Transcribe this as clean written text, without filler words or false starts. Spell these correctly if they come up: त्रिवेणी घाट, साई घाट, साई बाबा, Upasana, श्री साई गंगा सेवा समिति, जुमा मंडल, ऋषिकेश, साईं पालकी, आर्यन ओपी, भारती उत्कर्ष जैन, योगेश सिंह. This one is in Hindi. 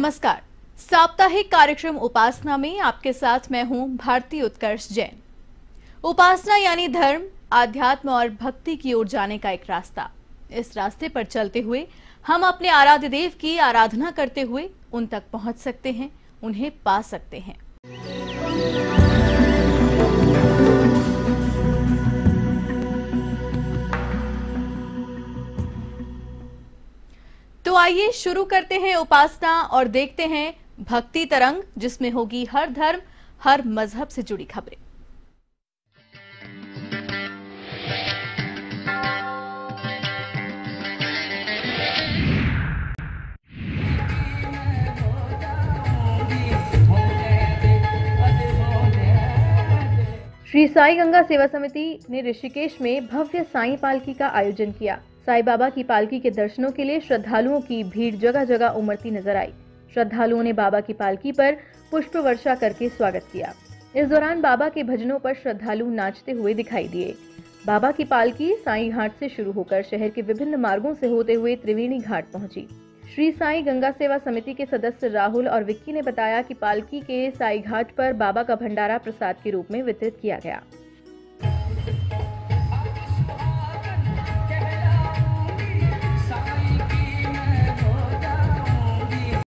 नमस्कार। साप्ताहिक कार्यक्रम उपासना में आपके साथ मैं हूं भारती उत्कर्ष जैन। उपासना यानी धर्म, आध्यात्म और भक्ति की ओर जाने का एक रास्ता। इस रास्ते पर चलते हुए हम अपने आराध्य देव की आराधना करते हुए उन तक पहुंच सकते हैं, उन्हें पा सकते हैं। तो आइए शुरू करते हैं उपासना और देखते हैं भक्ति तरंग, जिसमें होगी हर धर्म हर मजहब से जुड़ी खबरें। श्री साई गंगा सेवा समिति ने ऋषिकेश में भव्य साईं पालकी का आयोजन किया। साई बाबा की पालकी के दर्शनों के लिए श्रद्धालुओं की भीड़ जगह जगह उमड़ती नजर आई। श्रद्धालुओं ने बाबा की पालकी पर पुष्प वर्षा करके स्वागत किया। इस दौरान बाबा के भजनों पर श्रद्धालु नाचते हुए दिखाई दिए। बाबा की पालकी साई घाट से शुरू होकर शहर के विभिन्न मार्गों से होते हुए त्रिवेणी घाट पहुंची। श्री साई गंगा सेवा समिति के सदस्य राहुल और विक्की ने बताया कि पालकी के साई घाट पर बाबा का भंडारा प्रसाद के रूप में वितरित किया गया।